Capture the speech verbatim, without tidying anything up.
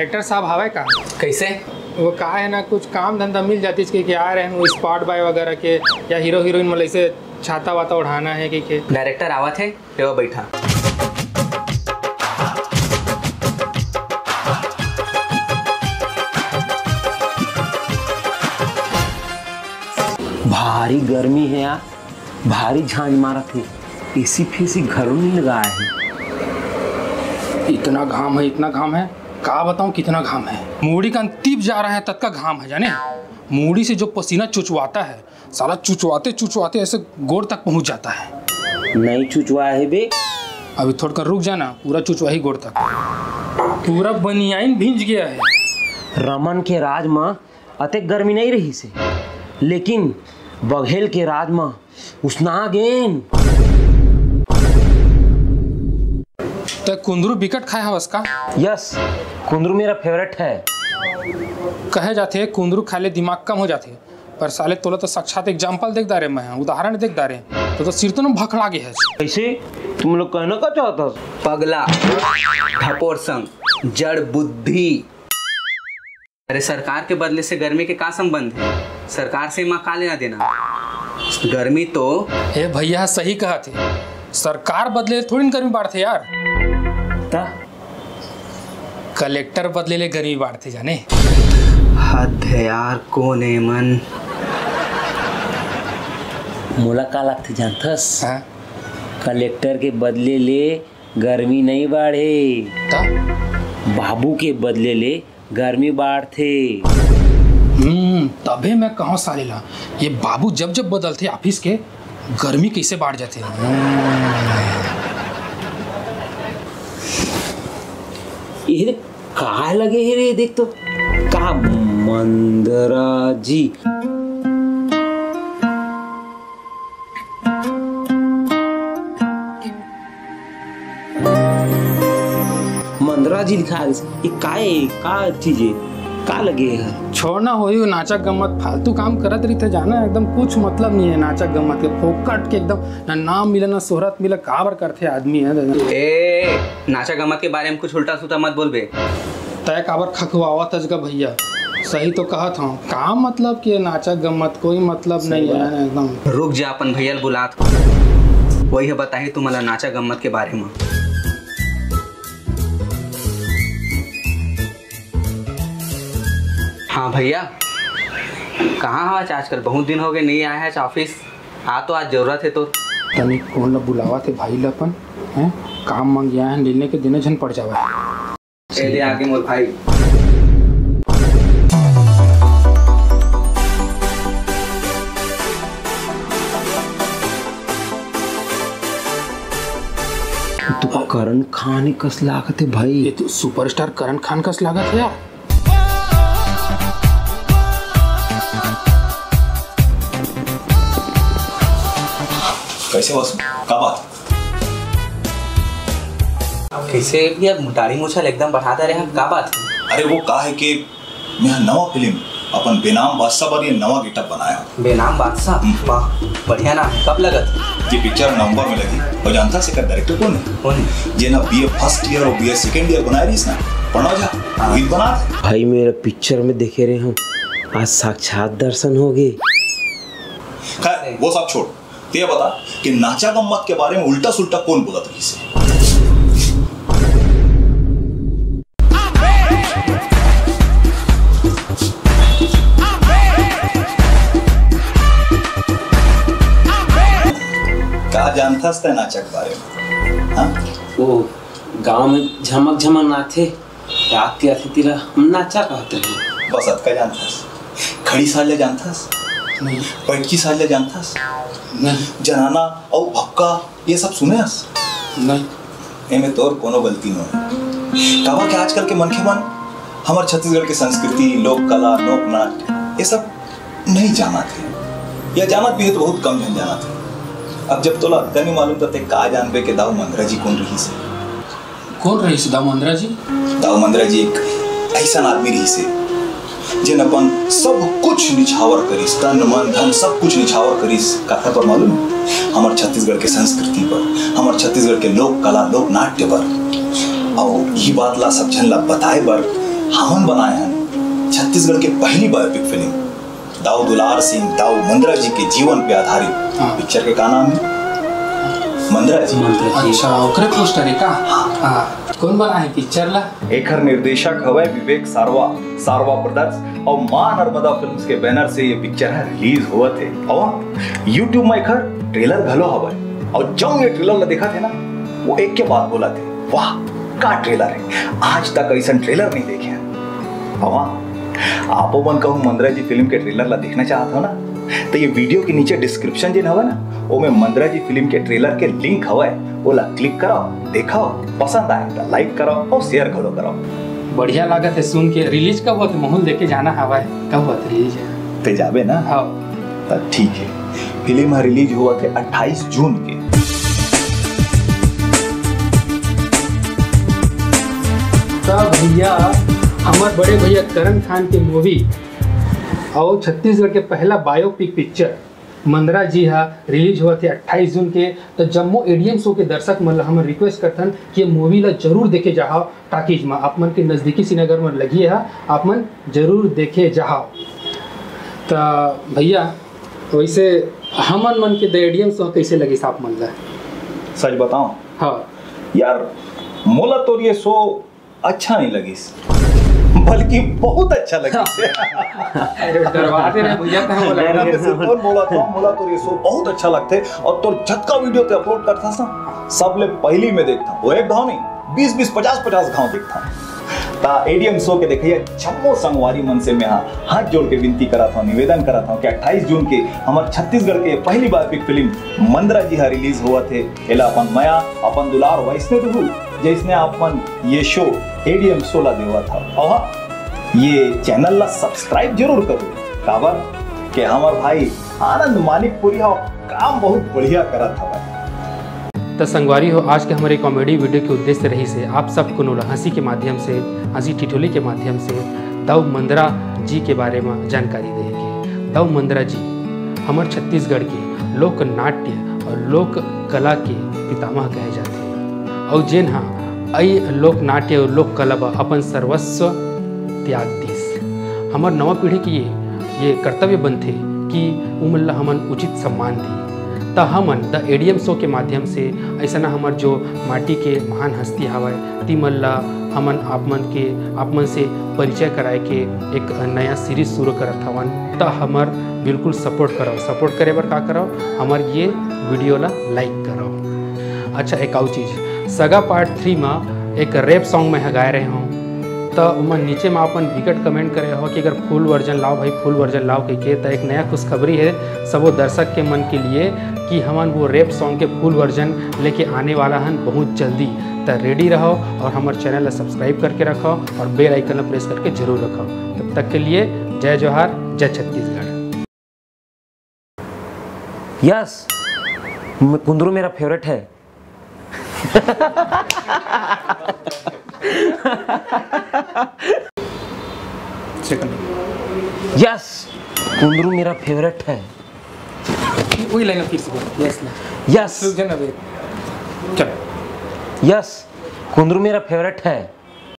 Director साहब हवा का कैसे वो का है ना कुछ काम धंधा मिल जाती है कि आ रहे हैं स्पॉट बाय वगैरह के या हीरो हीरोइन मतलब ऐसे छाता वाता उड़ाना है कि के डायरेक्टर आवा थे वो बैठा भारी गर्मी है यार भारी झांझ मारा थी एसी फेसी घरों नहीं लगाया है इतना घाम है इतना घाम है का बताऊं कितना घाम है मूड़ी का अंतिम जा रहा है तब का घाम है जाने मूड़ी से जो पसीना चुचवाता है साला चुचवाते चुचवाते ऐसे गोड़ तक पहुंच जाता है नहीं चुचवा है बे अभी थोड़ा कर रुक जाना पूरा चुचवा ही गोड़ तक पूरा बनियान भींज गया है रमन के राज में अतिक गर्मी नहीं रही से लेकिन बघेल के राज में उसना गेन तो कुंदरू बिकट खाए हवस का यस कुंदरू मेरा फेवरेट है कहे जाते कुंदरू खा ले दिमाग कम हो जाते पर साले तोला तो साक्षात एग्जाम्पल देख दारे मैं उदाहरण देख दारे तो तो सिर तो ना भखड़ा गया है ऐसे तुम लोग कहना क्या चाहता पगला ठपोर संग जड़ बुद्धि अरे सरकार के बदले से गर्मी के का संबंध है सरकार से माँ का लेना देना गर्मी तो ए भैया सही कहा थे सरकार बदले थोड़ी गर्मी बांटते यार ता? कलेक्टर बदले ले गर्मी बांटते जाने हद है यार कौन है मन मोला का लगते जानथस कलेक्टर के बदले ले गर्मी नहीं बाढ़े बाबू के बदले ले गर्मी बाढ़ते हम्म तभी मैं कहूँ साले ला ये बाबू जब जब बदलते ऑफिस के गर्मी कैसे बाढ़ जाती है ये कहाँ लगे है रे देख तो कहाँ मंदरा जी मंदरा जी दिखा ये काय का चीज है का लगे है छोड़ना हो नाचा गम्मत फालतू काम करत रही थे जाना एकदम कुछ मतलब नहीं है नाचा गम्मत के फोकट के एकदम ना नाम मिला ना शोहरत मिला काबर करते आदमी है ए नाचा गम्मत के बारे में कुछ उल्टा सूता मत बोलबे तय काबर खखवावा तजगा भैया सही तो कहत हूँ काम मतलब कि नाचा गम्मत कोई मतलब नहीं है एकदम रुक जा अपन भैया बुलात वही है बताए तुम्हारा नाचा गम्मत के बारे में हाँ भैया कहाँ हो आज आजकल बहुत दिन हो गए नहीं आया है ऑफिस हाँ तो आज जरूरत है तो तनी कौन ला बुलावा थे भाई लपन हैं काम मांग गया है लेने के दिने झन पड़ जावा चले आगे मोर भाई तो करण खान कस लागत है भाई ये तो सुपरस्टार करण खान कस लागत है यार कैसे वासु क्या बात कैसे यार दाढ़ी मूछा एकदम बढ़ाता रहे क्या बात अरे वो का है कि मैं नवा फिल्म अपन बेनाम बादशाह पर ये नवा गेटअप बनाया बेनाम बादशाह वाह बढ़िया ना कब लगत ये पिक्चर नवंबर में लगी और जानता से का डायरेक्टर कौन है कौन ये ना बीए फर्स्ट ईयर और बीए सेकंड ईयर बनाई रहीस ना पढ़ो जा वही बना भाई मेरा पिक्चर में देखे रहे हूं आज साक्षात दर्शन हो गए खैर वो सब छोड़ ते बता कि नाचा गम्मत के बारे में उल्टा सुल्टा कौन बोला था किसे क्या जानता था नाचा के बारे में हाँ? वो गांव में झमक झमक नाचे रात के अतिथिरा हम नाचा कहते हैं बस अतका जानता खड़ी साले जानता नहीं बैठकी साले जानता नहीं जनाना और भक्का ये सब सुने हस नहीं एमे तोर कोनो गलती न कावा के आजकल के मनखे मन हमार छत्तीसगढ़ के संस्कृति लोक कला लोक नाच ये सब नहीं जाना थे या जानत भी है तो बहुत कम जन जाना थे अब जब तोला तनी मालूम तो ते का जानबे के दाऊ मंद्रा जी कौन रही से कौन रही से दाऊ मंद्रा जी दाऊ मंद्रा जी एक ऐसा आदमी रही से जिन अपन सब कुछ निछावर करिस तन मन धन सब कुछ निछावर करिस कथा पर मालूम हमार छत्तीसगढ़ के संस्कृति पर हमार छत्तीसगढ़ के लोक कला लोक नाट्य पर और यही बात ला सब जन ला बताए पर हम बनाए हैं छत्तीसगढ़ के पहली बायोपिक फिल्म दाऊ दुलार सिंह दाऊ मंद्रा जी के जीवन पे आधारित पिक्चर के का नाम है मंद्रा जी। अच्छा ओकरे पोस्टर है का? हां कौन बनाए पिक्चर ला? एकर निर्देशक हवे विवेक सारवा सारवा प्रोडक्शन और मां नर्मदा फिल्म्स के बैनर से ये पिक्चर है रिलीज हुआ थे और YouTube में एकर ट्रेलर घलो हवे और जब ये ट्रेलर ला देखा थे ना वो एक के बाद बोला थे वाह का ट्रेलर है, आज तक ऐसा ट्रेलर नहीं देखे हैं। आपो मन कहूं मंद्रा जी फिल्म के ट्रेलर ला देखना चाहता हो ना तो ये वीडियो के नीचे डिस्क्रिप्शन जिन हवा ना वो में मंद्रा जी फिल्म के ट्रेलर के लिंक हवा है वो ला क्लिक कराओ, देखो पसंद आए तो लाइक कराओ और शेयर करो कराओ। बढ़िया लागत है सुन के। रिलीज कब होते? माहौल देखे जाना हवा है। कब होते रिलीज है? ते जाबे ना। हां तो ठीक है, फिल्म रिलीज हुआ थे अट्ठाईस जून के। भैया हमारे बड़े भैया करण खान की मूवी और छत्तीसगढ़ के पहला बायोपिक पिक्चर मंद्रा जी हा रिलीज हुआ थे अट्ठाईस जून के। तो जम्मू एडीएम शो के दर्शक मन हम रिक्वेस्ट करथन कि मूवी ला जरूर देखे जाओ, टाकीज में आप मन के नज़दीकी सिनेगर में लगी है, आप मन जरूर देखे जाओ। तो भैया वैसे हमन मन के द एडीएम शो कैसे लगी? आप मन ला सच बताओ? हाँ यार मोला तो ये शो अच्छा नहीं लगी बल्कि बहुत अच्छा लगा। डरवाते रहे भैया बोला था बोला तो ये शो बहुत अच्छा लगते और तो झटका वीडियो ते अपलोड करता था सब ले पहली में देखता वो एक घाव नहीं बीस बीस पचास पचास घाव देखता। ता एडीएम शो के देखिए जम्मू संगवारी मन से मैं हाथ जोड़ के विनती करा था, निवेदन करा था कि अट्ठाईस जून के हमारे छत्तीसगढ़ के पहली बायोपिक फिल्म मंद्रा जी हा रिलीज हुआ थे एला अपन माया अपन दुलार वैष्णव देहू जैसने अपन ये शो एडीएम शो ला देवा था। और ये चैनल ला सब्सक्राइब जरूर करो काबर के हमार भाई आनंद मानिकपुरी हा काम बहुत बढ़िया करा था। तो संगवारी हो आज के हमारे कॉमेडी वीडियो के उद्देश्य रही से आप सब को हंसी के माध्यम से हंसी ठिठोली के माध्यम से दाऊ मंद्रा जी के बारे में जानकारी देंगे। दाऊ मंद्रा जी हमारे छत्तीसगढ़ के लोक नाट्य और लोक कला के पितामह कहे जाते हैं और जिन हाँ अई लोक नाट्य और लोक कला बा अपन सर्वस्व त्याग दिस। हमार नवा पीढ़ी के ये ये कर्तव्य बनते कि उमला हमन उचित सम्मान दी। तो हमन द एडीएम शो के माध्यम से ऐसा ना हमार जो माटी के महान हस्ती हवाए तिमन ला हमन आपमन के आपमन से परिचय कराए के एक नया सीरीज शुरू करत हवन। तो हमार बिल्कुल सपोर्ट कराओ, सपोर्ट करे बर का कराओ हमार ये वीडियो ला लाइक कराओ। अच्छा एक और चीज़ सगा पार्ट थ्री में एक रैप सॉन्ग में गाए रहे हूँ तो उमन नीचे में अपन विकट कमेंट करे हो कि अगर फुल वर्जन लाओ भाई फुल वर्जन लाओ कह के। तो एक नया खुशखबरी है सबो दर्शक के मन के लिए कि हमन वो रैप सॉन्ग के फुल वर्जन लेके आने वाला हन बहुत जल्दी। तो रेडी रहो और हमारे चैनल सब्सक्राइब करके रखो और बेल आइकन प्रेस करके जरूर रखो। तब तक के लिए जय जोहार, जय छत्तीसगढ़। यस कुंदरू मेरा फेवरेट है। यस कुंदरू मेरा फेवरेट है। वही लाइन फिर से बोल। यस यस यस कुंदरू मेरा फेवरेट है।